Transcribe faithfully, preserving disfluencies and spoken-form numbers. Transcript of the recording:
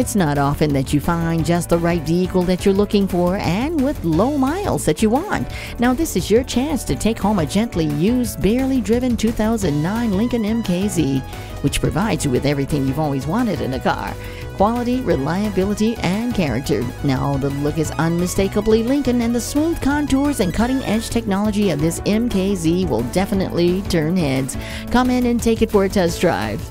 It's not often that you find just the right vehicle that you're looking for and with low miles that you want. Now this is your chance to take home a gently used, barely driven two thousand nine Lincoln M K Z, which provides you with everything you've always wanted in a car: quality, reliability, and character. Now the look is unmistakably Lincoln, and the smooth contours and cutting-edge technology of this M K Z will definitely turn heads. Come in and take it for a test drive.